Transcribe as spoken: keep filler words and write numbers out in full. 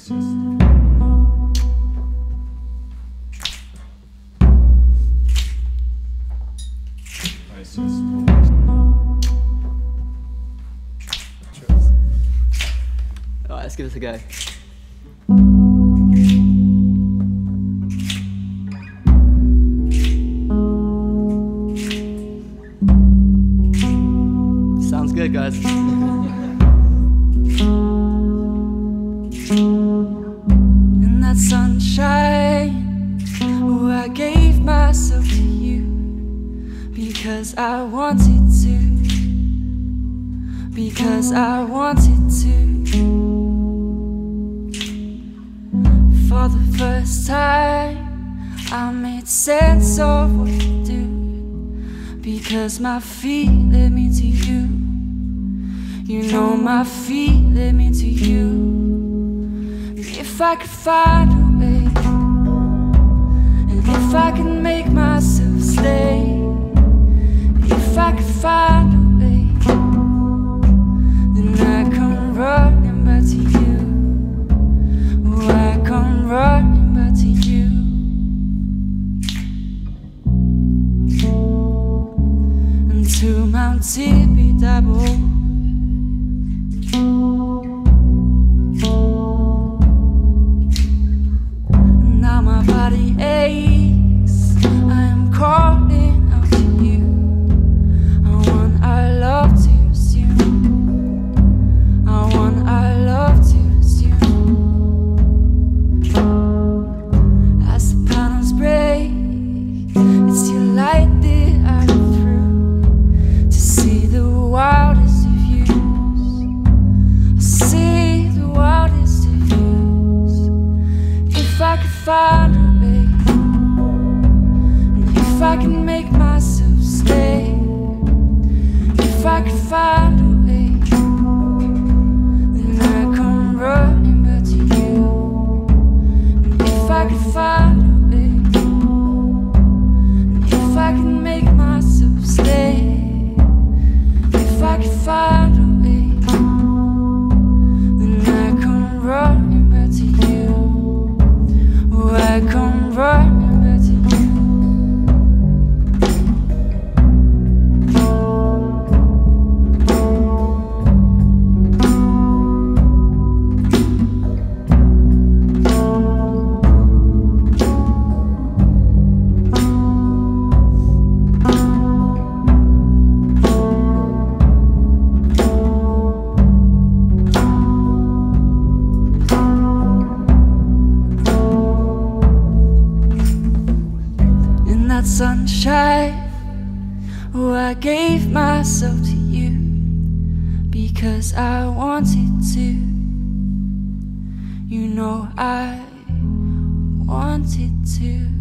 it's just... It's just... Alright, let's give this a go. Sounds good, guys. In that sunshine, oh, I gave myself to you because I wanted to, because I wanted to. For the first time, I made sense of what you do because my feet led me to you. You know my feet led me to you. If I could find a way, and if I could make myself stay, if I could find a way, then I come running back to you. Oh, I come running back to you. And to Mount Tibidabo, find a way, and if I can make myself stay, if I can find a way, then I come running back to you. And if I can find a way, and if I can make myself stay, if I can find a way, then I come running back to you. I come running back to sunshine. Oh, I gave myself to you because I wanted to. You know I wanted to.